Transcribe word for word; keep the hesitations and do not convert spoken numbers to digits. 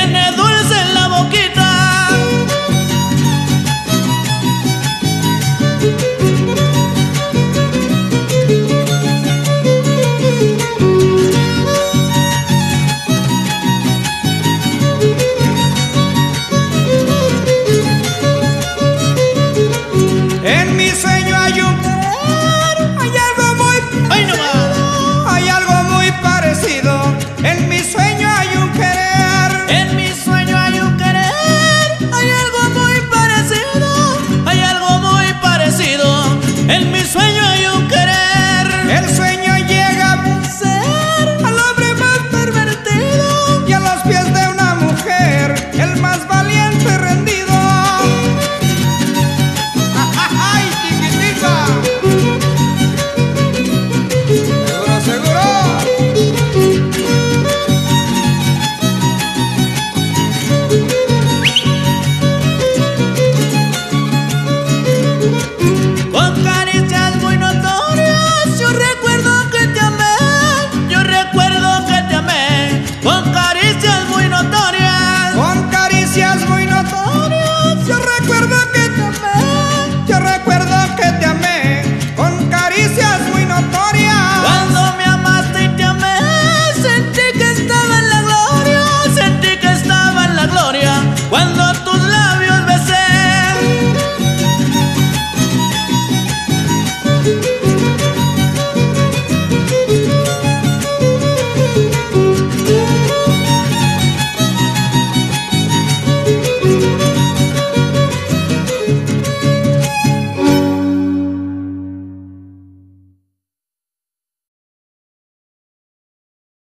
llene de